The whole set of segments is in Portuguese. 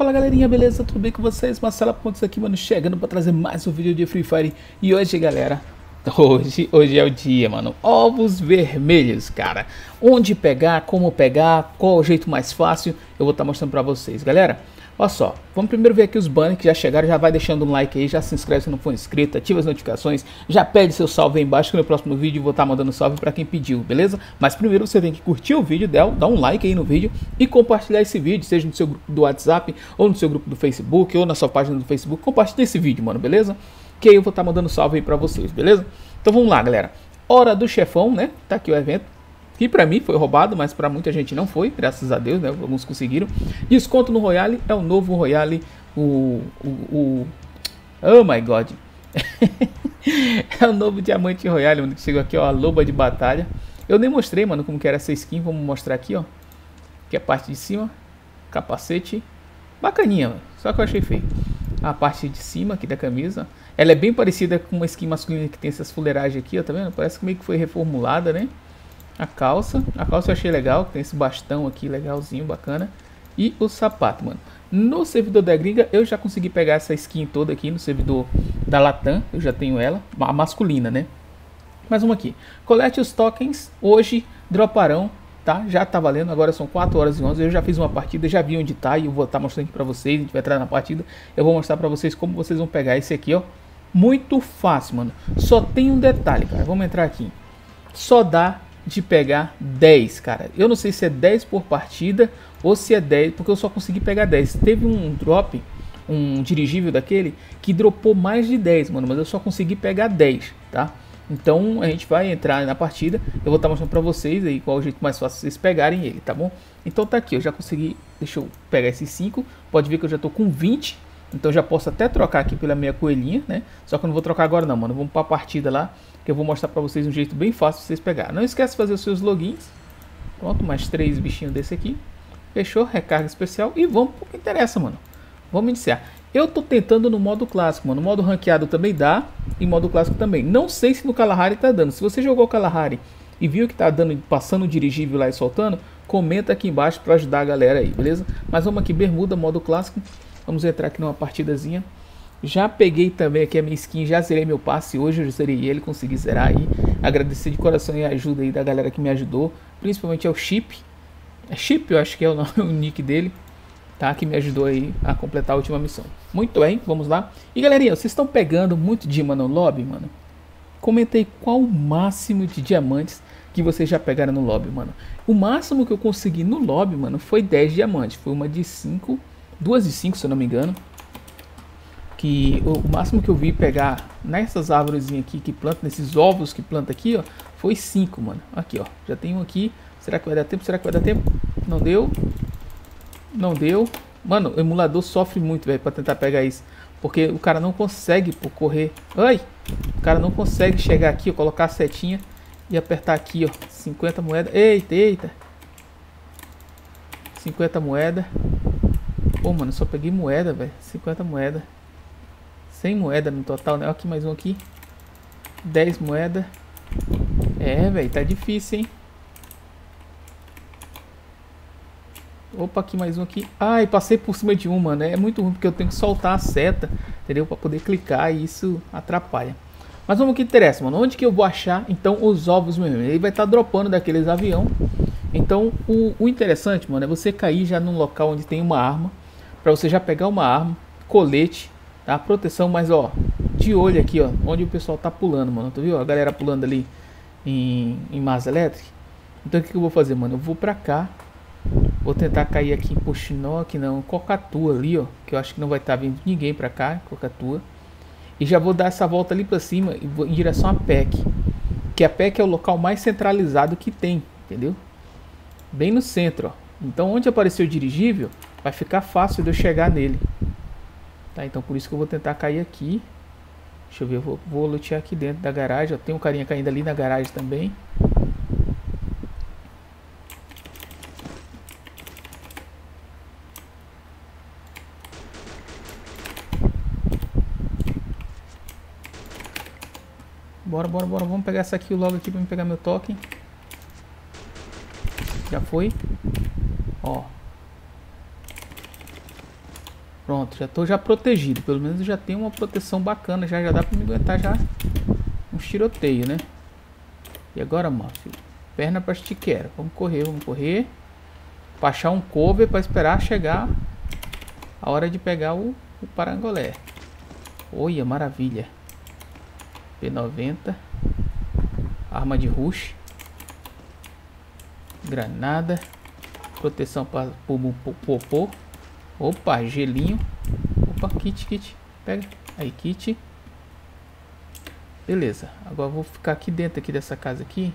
Fala galerinha, beleza? Tudo bem com vocês? Marcelo Pontes aqui, mano, chegando pra trazer mais um vídeo de Free Fire. E hoje, galera, hoje é o dia, mano. Ovos vermelhos, cara. Onde pegar, como pegar, qual o jeito mais fácil, eu vou estar mostrando pra vocês, galera. Olha só, vamos primeiro ver aqui os banners que já chegaram, já vai deixando um like aí, já se inscreve se não for inscrito, ativa as notificações, já pede seu salve aí embaixo que no próximo vídeo vou estar mandando salve para quem pediu, beleza? Mas primeiro você tem que curtir o vídeo, dar um like aí no vídeo e compartilhar esse vídeo, seja no seu grupo do WhatsApp, ou no seu grupo do Facebook, ou na sua página do Facebook, compartilha esse vídeo, mano, beleza? Que aí eu vou estar mandando salve aí para vocês, beleza? Então vamos lá, galera. Hora do chefão, né? Tá aqui o evento. Que pra mim foi roubado, mas pra muita gente não foi, graças a Deus, né? Alguns conseguiram. Desconto no Royale, é o novo Royale, oh my God. É o novo Diamante Royale, mano, que chegou aqui, ó, a Loba de Batalha. Eu nem mostrei, mano, como que era essa skin, vamos mostrar aqui, ó. Que é a parte de cima, capacete, bacaninha, mano, só que eu achei feio. A parte de cima aqui da camisa, ela é bem parecida com uma skin masculina que tem essas fuleiragens aqui, ó, tá vendo? Parece que meio que foi reformulada, né? A calça eu achei legal, tem esse bastão aqui legalzinho, bacana. E o sapato, mano. No servidor da gringa eu já consegui pegar essa skin toda aqui, no servidor da Latam, eu já tenho ela, a masculina, né? Mais uma aqui. Colete os tokens, hoje droparão, tá? Já tá valendo, agora são 4h11, eu já fiz uma partida, já vi onde tá e eu vou estar mostrando aqui pra vocês, a gente vai entrar na partida. Eu vou mostrar pra vocês como vocês vão pegar esse aqui, ó. Muito fácil, mano. Só tem um detalhe, cara, vamos entrar aqui. Só dá de pegar 10, cara. Eu não sei se é 10 por partida ou se é 10, porque eu só consegui pegar 10. Teve um drop, um dirigível daquele que dropou mais de 10, mano, mas eu só consegui pegar 10, tá? Então a gente vai entrar na partida, eu vou estar mostrando pra vocês aí qual é o jeito mais fácil vocês pegarem ele, tá bom? Então tá aqui, eu já consegui, deixa eu pegar esses 5, pode ver que eu já tô com 20, então já posso até trocar aqui pela minha coelhinha, né? Só que eu não vou trocar agora não, mano, vamos pra partida lá, que eu vou mostrar pra vocês um jeito bem fácil de vocês pegar. Não esquece de fazer os seus logins. Pronto, mais 3 bichinhos desse aqui. Fechou, recarga especial e vamos pro que interessa, mano. Vamos iniciar. Eu tô tentando no modo clássico, mano. No modo ranqueado também dá e modo clássico também. Não sei se no Kalahari tá dando. Se você jogou o Kalahari e viu que tá dando, passando o dirigível lá e soltando, comenta aqui embaixo pra ajudar a galera aí, beleza? Mas vamos aqui, bermuda, modo clássico. Vamos entrar aqui numa partidazinha. Já peguei também aqui a minha skin, já zerei meu passe hoje, eu zerei ele, consegui zerar aí. Agradecer de coração a ajuda aí da galera que me ajudou, principalmente ao Chip. É Chip, eu acho que é o nome, o nick dele, tá? Que me ajudou aí a completar a última missão. Muito bem, vamos lá. E galerinha, vocês estão pegando muito Dima no lobby, mano? Comentei qual o máximo de diamantes que vocês já pegaram no lobby, mano. O máximo que eu consegui no lobby, mano, foi 10 diamantes. Foi uma de 5, duas de 5 se eu não me engano. Que o máximo que eu vi pegar nessas árvores aqui que planta, nesses ovos que planta aqui, ó, foi 5, mano. Aqui, ó, já tem um aqui. Será que vai dar tempo? Será que vai dar tempo? Não deu. Não deu. Mano, o emulador sofre muito, velho, pra tentar pegar isso. Porque o cara não consegue, pô, correr. Ai! O cara não consegue chegar aqui, ó, colocar a setinha e apertar aqui, ó. 50 moedas. Eita, eita. 50 moedas. Pô, mano, só peguei moeda, velho. 50 moedas. 100 moedas no total, né? Aqui mais um aqui. 10 moedas. É, velho, tá difícil, hein? Opa, aqui mais um aqui. Ai, passei por cima de uma, né? É muito ruim porque eu tenho que soltar a seta, entendeu? Pra poder clicar e isso atrapalha. Mas vamos que interessa, mano. Onde que eu vou achar, então, os ovos mesmo? Ele vai estar dropando daqueles avião. Então, o interessante, mano, é você cair já num local onde tem uma arma. Pra você já pegar uma arma, colete, tá? Proteção, mas ó, de olho aqui, ó, onde o pessoal tá pulando, mano. Tu viu a galera pulando ali em Masa Elétrica? Então o que eu vou fazer, mano? Eu vou pra cá, vou tentar cair aqui em Poxinó, que não, Cocatua ali, ó, que eu acho que não vai estar vindo ninguém pra cá, Cocatua. E já vou dar essa volta ali pra cima e vou em direção a PEC, que a PEC é o local mais centralizado que tem, entendeu? Bem no centro, ó. Então onde apareceu o dirigível, vai ficar fácil de eu chegar nele. Tá, então por isso que eu vou tentar cair aqui. Deixa eu ver, eu vou lutear aqui dentro da garagem. Tem um carinha caindo ali na garagem também. Bora, bora, bora. Vamos pegar essa aqui logo aqui pra me pegar meu token. Já foi. Ó. Pronto, já tô já protegido. Pelo menos já tem uma proteção bacana. Já dá pra me aguentar já uns tiroteios, né? E agora, mano, filho, perna pra estiqueira. Vamos correr. Baixar um cover pra esperar chegar a hora de pegar o parangolé. Olha, maravilha. P90. Arma de rush. Granada. Proteção para popô. Opa, gelinho. Opa, kit. Pega. Aí, kit. Beleza. Agora eu vou ficar aqui dentro aqui dessa casa aqui.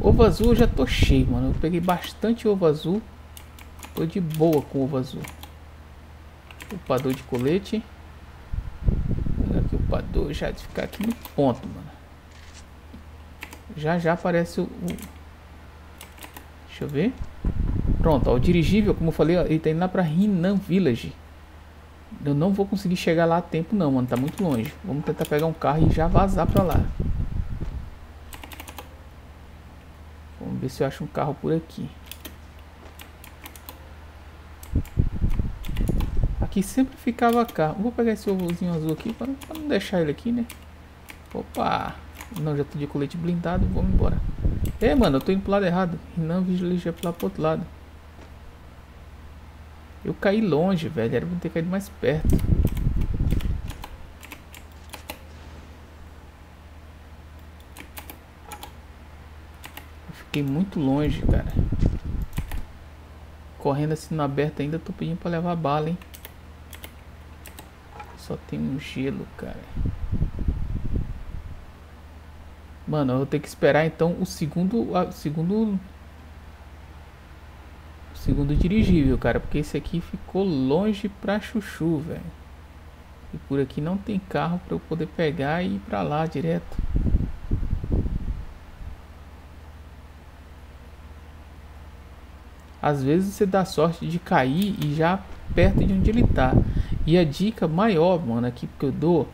Ovo azul eu já tô cheio, mano. Eu peguei bastante ovo azul. Tô de boa com ovo azul. Upador de colete. Aqui o upador já de ficar aqui no ponto, mano. Já aparece o... Deixa eu ver. Pronto, ó, o dirigível, como eu falei, ó, ele tá indo lá pra Rinan Village. Eu não vou conseguir chegar lá a tempo não, mano. Tá muito longe. Vamos tentar pegar um carro e já vazar pra lá. Vamos ver se eu acho um carro por aqui. Aqui sempre ficava carro. Vou pegar esse ovozinho azul aqui pra não deixar ele aqui, né? Opa! Não, já tô de colete blindado. Vamos embora. É, mano, eu tô indo pro lado errado. Rinan Village é pro outro lado. Eu caí longe, velho. Era pra ter caído mais perto. Eu fiquei muito longe, cara. Correndo assim no aberto ainda. Tô pedindo pra levar bala, hein. Só tem um gelo, cara. Mano, eu vou ter que esperar então o segundo dirigível, cara, porque esse aqui ficou longe pra chuchu, velho. E por aqui não tem carro pra eu poder pegar e ir pra lá direto. Às vezes você dá sorte de cair e já perto de onde ele tá. E a dica maior, mano, aqui que eu dou,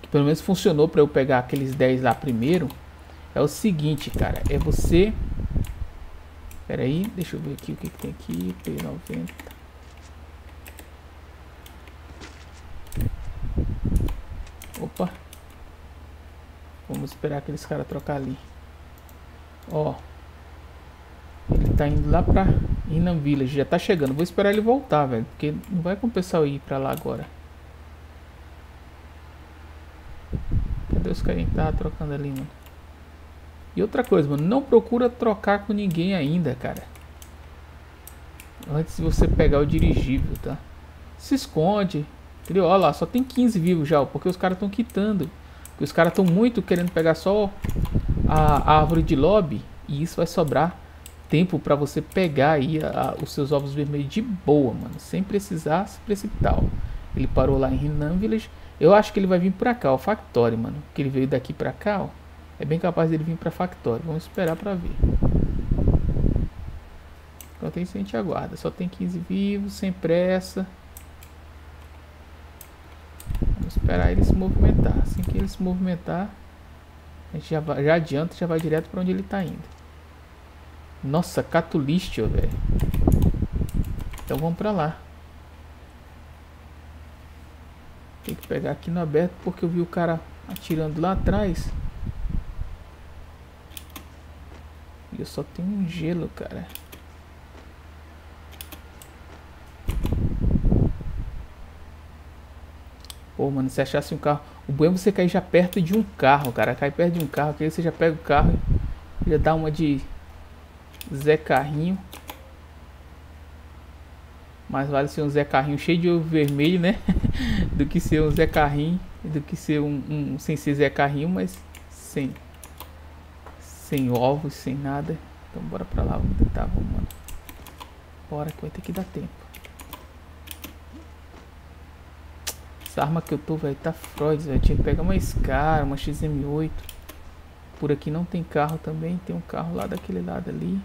que pelo menos funcionou pra eu pegar aqueles 10 lá primeiro, é o seguinte, cara, é você... Pera aí, deixa eu ver aqui o que tem aqui. P90. Opa. Vamos esperar aqueles caras trocar ali. Ó. Ele tá indo lá pra Inan Village. Já tá chegando. Vou esperar ele voltar, velho. Porque não vai compensar eu ir pra lá agora. Cadê os caras? Tá trocando ali, mano. E outra coisa, mano, não procura trocar com ninguém ainda, cara. Antes de você pegar o dirigível, tá? Se esconde. Entendeu? Olha lá, só tem 15 vivos já, porque os caras estão quitando. Porque os caras estão muito querendo pegar só a árvore de lobby. E isso vai sobrar tempo pra você pegar aí os seus ovos vermelhos de boa, mano. Sem precisar se precipitar. Ele parou lá em Rinan Village. Eu acho que ele vai vir pra cá, o Factory, mano. Porque ele veio daqui pra cá, ó. É bem capaz dele vir pra Factory. Vamos esperar pra ver. Enquanto isso a gente aguarda. Só tem 15 vivos, sem pressa. Vamos esperar ele se movimentar. Assim que ele se movimentar, a gente já adianta e já vai direto pra onde ele tá indo. Nossa, Catulistio, velho. Então vamos pra lá. Tem que pegar aqui no aberto, porque eu vi o cara atirando lá atrás. E eu só tenho um gelo, cara. Pô, mano, se achasse um carro... O bom é você cair já perto de um carro, cara. Cai perto de um carro, que aí você já pega o carro e já dá uma de Zé Carrinho. Mais vale ser um Zé Carrinho cheio de ovo vermelho, né? Do que ser um Zé Carrinho. Do que ser um sem ser Zé Carrinho, mas sem... Sem ovos, sem nada. Então bora pra lá, vamos tentar, vamos, mano. Bora que vai ter que dar tempo. Essa arma que eu tô, velho, tá Freud, velho. Tinha que pegar uma SCAR, uma XM8. Por aqui não tem carro também. Tem um carro lá daquele lado ali.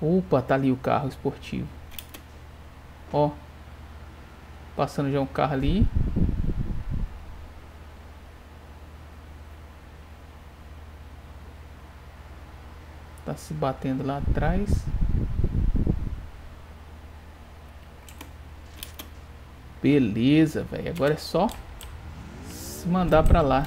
Opa, tá ali o carro esportivo. Ó. Passando já um carro ali. Se batendo lá atrás. Beleza, velho. Agora é só se mandar pra lá.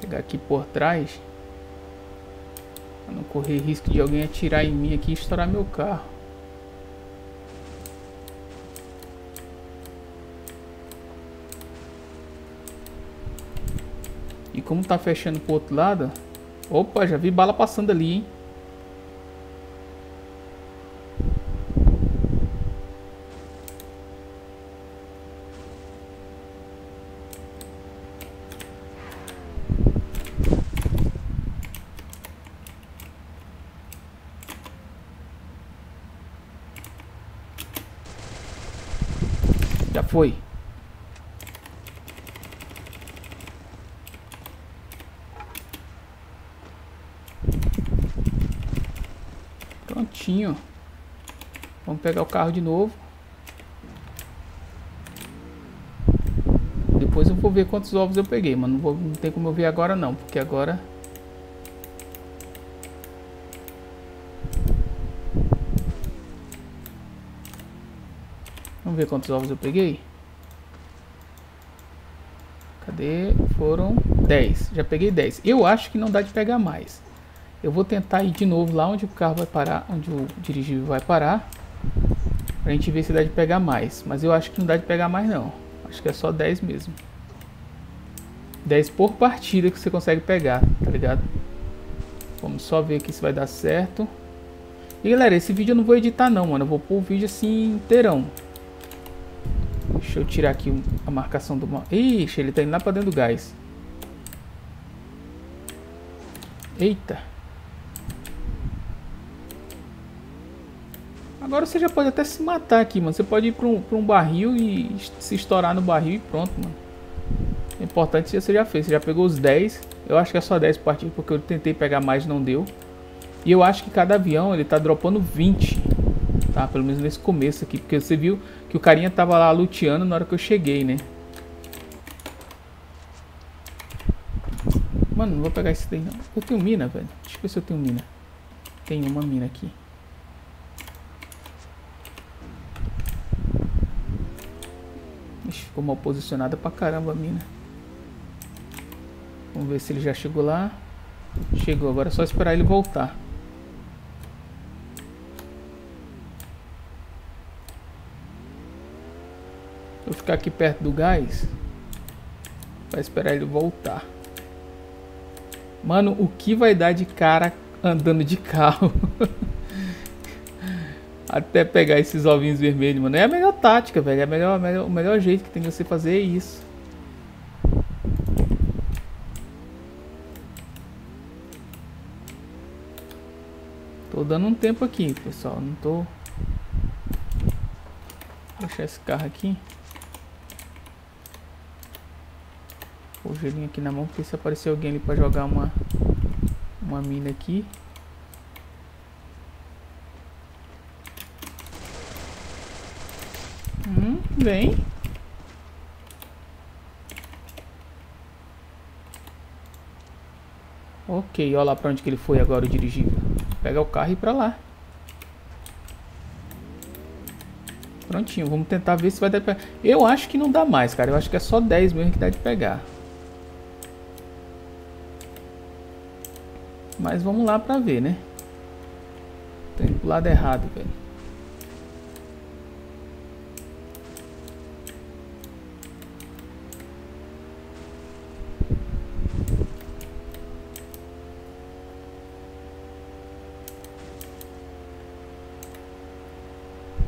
Pegar aqui por trás. Pra não correr risco de alguém atirar em mim aqui e estourar meu carro. E como tá fechando pro outro lado... Opa, já vi bala passando ali, hein? Já foi. Vamos pegar o carro de novo. Depois eu vou ver quantos ovos eu peguei, mas não tem como eu ver agora não, porque agora vamos ver quantos ovos eu peguei. Cadê? Foram 10. Já peguei 10. Eu acho que não dá de pegar mais. Eu vou tentar ir de novo lá onde o carro vai parar, onde o dirigível vai parar, pra gente ver se dá de pegar mais. Mas eu acho que não dá de pegar mais não. Acho que é só 10 mesmo. 10 por partida que você consegue pegar, tá ligado? Vamos só ver aqui se vai dar certo. E galera, esse vídeo eu não vou editar não, mano. Eu vou pôr o vídeo assim inteirão. Deixa eu tirar aqui a marcação do... Ixi, ele tá indo lá pra dentro do gás. Eita. Agora você já pode até se matar aqui, mano. Você pode ir pra um barril e se estourar no barril e pronto, mano. O importante é que você já fez. Você já pegou os 10. Eu acho que é só 10 partidas, porque eu tentei pegar mais e não deu. E eu acho que cada avião, ele tá dropando 20. Tá? Pelo menos nesse começo aqui. Porque você viu que o carinha tava lá luteando na hora que eu cheguei, né? Mano, não vou pegar esse daí, não. Eu tenho mina, velho. Deixa eu ver se eu tenho mina. Tem uma mina aqui. Ixi, ficou mal posicionada pra caramba a mina. Vamos ver se ele já chegou lá. Chegou, agora é só esperar ele voltar. Vou ficar aqui perto do gás pra esperar ele voltar. Mano, o que vai dar de cara andando de carro? Até pegar esses ovinhos vermelhos, mano. É a melhor tática, velho. É o melhor jeito que tem que você fazer é isso. Tô dando um tempo aqui, pessoal. Não tô... Vou deixar esse carro aqui. O gelinho aqui na mão, porque se aparecer alguém ali pra jogar uma mina aqui. Vem. Ok, olha lá pra onde que ele foi agora, o dirigível. Pega o carro e ir pra lá. Prontinho, vamos tentar ver se vai dar pra... Eu acho que não dá mais, cara. Eu acho que é só 10 mesmo que dá de pegar. Mas vamos lá pra ver, né? Tô indo pro lado errado, velho.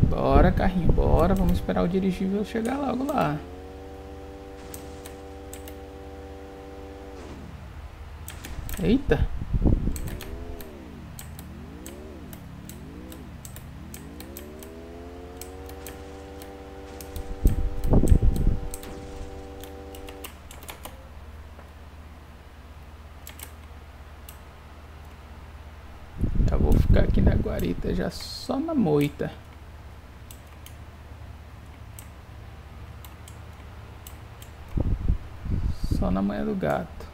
Bora, carrinho, bora. Vamos esperar o dirigível chegar logo lá. Eita. Já vou ficar aqui na guarita, já só na moita. Só na manhã do gato.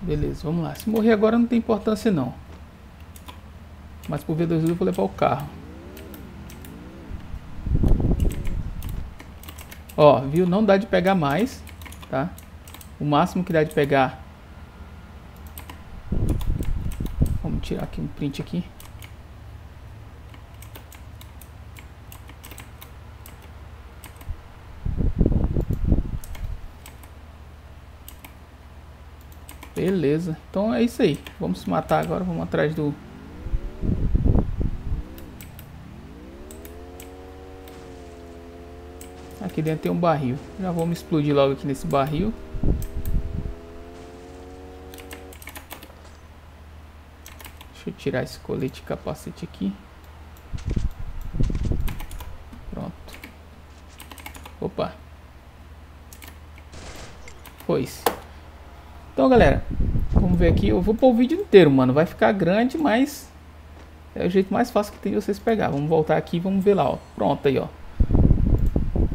Beleza, vamos lá. Se morrer agora não tem importância não. Mas por V2 eu vou levar o carro. Ó, viu? Não dá de pegar mais, tá? O máximo que dá de pegar... Vamos tirar aqui um print aqui. Beleza, então é isso aí. Vamos se matar agora, vamos atrás do... Aqui dentro tem um barril. Já vamos explodir logo aqui nesse barril. Deixa eu tirar esse colete e capacete aqui. Pronto. Opa. Foi-se. Então, galera, vamos ver aqui. Eu vou pôr o vídeo inteiro, mano. Vai ficar grande, mas é o jeito mais fácil que tem de vocês pegar. Vamos voltar aqui e vamos ver lá, ó. Pronto aí, ó.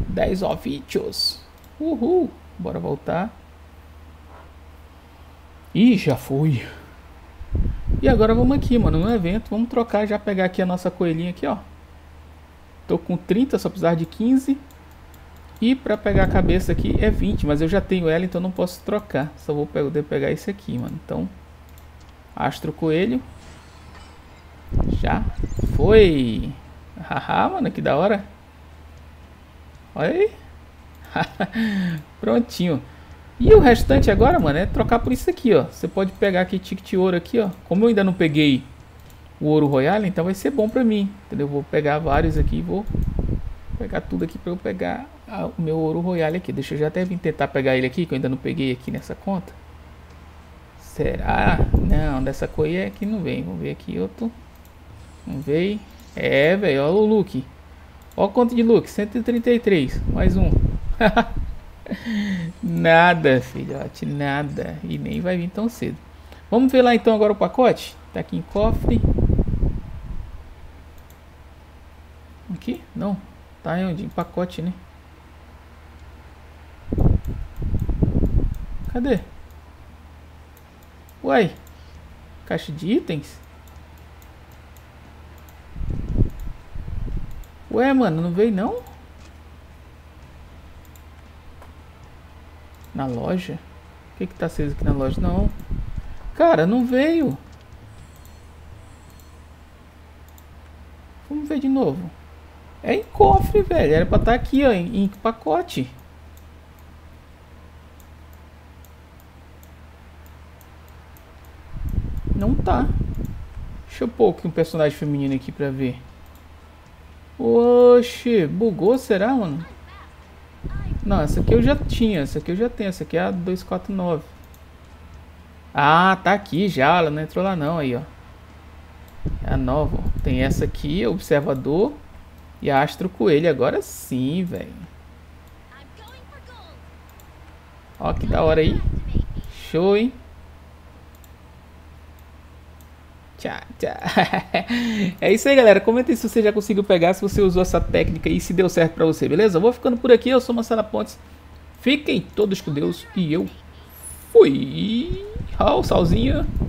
10 ovídeos. Uhul. Bora voltar. Ih, já fui. E agora vamos aqui, mano, no evento. Vamos trocar, já pegar aqui a nossa coelhinha aqui, ó. Tô com 30, só precisar de 15. E pra pegar a cabeça aqui é 20, mas eu já tenho ela, então não posso trocar. Só vou poder pegar esse aqui, mano. Então, Astro Coelho. Já foi. Haha, mano, que da hora. Olha aí. Prontinho. E o restante agora, mano, é trocar por isso aqui, ó. Você pode pegar aqui ticket ouro aqui, ó. Como eu ainda não peguei o ouro royale, então vai ser bom pra mim, entendeu? Vou pegar vários aqui e vou... pegar tudo aqui para eu pegar o meu ouro royale aqui. Deixa eu já até vir tentar pegar ele aqui, que eu ainda não peguei aqui nessa conta. Será? Não, dessa coia aqui não vem. Vamos ver aqui outro. Não veio. É, velho, olha o look. Olha a conta de look, 133. Mais um. Nada, filhote, nada. E nem vai vir tão cedo. Vamos ver lá então agora o pacote. Tá aqui em cofre. Aqui? Não. Tá em pacote, né? Cadê? Uai. Caixa de itens? Ué, mano, não veio não? Na loja? O que que tá aceso aqui na loja? Não. Cara, não veio. Vamos ver de novo. É em cofre, velho. Era pra estar aqui, ó, em pacote. Não tá. Deixa eu pôr aqui um personagem feminino aqui pra ver. Oxi, bugou, será, mano? Não, essa aqui eu já tinha. Essa aqui eu já tenho. Essa aqui é a 249. Ah, tá aqui já. Ela não entrou lá não, aí, ó. É a nova. Tem essa aqui, observador. E Astro Coelho, agora sim, velho. Ó, que da hora aí. Show, hein? Tchau, tchau. É isso aí, galera. Comenta aí se você já conseguiu pegar, se você usou essa técnica e se deu certo pra você, beleza? Eu vou ficando por aqui. Eu sou Marcelo Pontes. Fiquem todos com Deus e eu fui. Ó, o salzinho.